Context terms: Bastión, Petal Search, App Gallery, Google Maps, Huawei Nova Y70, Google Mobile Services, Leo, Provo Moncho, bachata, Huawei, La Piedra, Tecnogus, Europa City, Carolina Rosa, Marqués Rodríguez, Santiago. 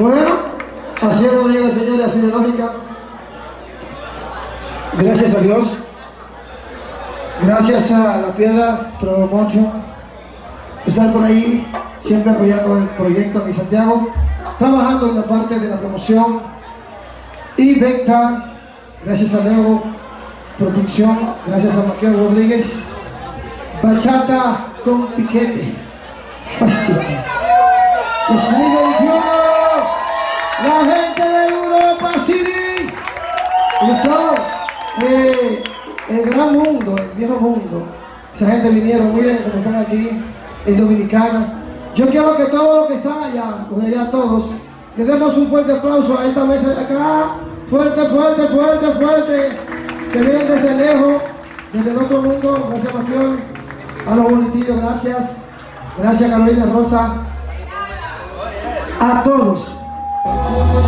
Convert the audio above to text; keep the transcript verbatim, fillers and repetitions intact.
Bueno, haciendo bien la señora siderúrgica. Gracias a Dios. Gracias a La Piedra, Provo Moncho, estar por ahí, siempre apoyando el proyecto de Santiago, trabajando en la parte de la promoción y venta. Gracias a Leo, producción, gracias a Marqués Rodríguez. Bachata con piquete, festival dos mil veintiuno, la gente de Europa City. Entonces, eh, el gran mundo, el viejo mundo, esa gente vinieron, miren cómo están aquí en Dominicana. Yo quiero que todos los que están allá, los de allá todos, les demos un fuerte aplauso a esta mesa de acá. Fuerte, fuerte, fuerte, fuerte. Que vienen desde lejos, desde el otro mundo. Gracias, Bastión. A los bonitillos, gracias. Gracias, Carolina Rosa. A todos.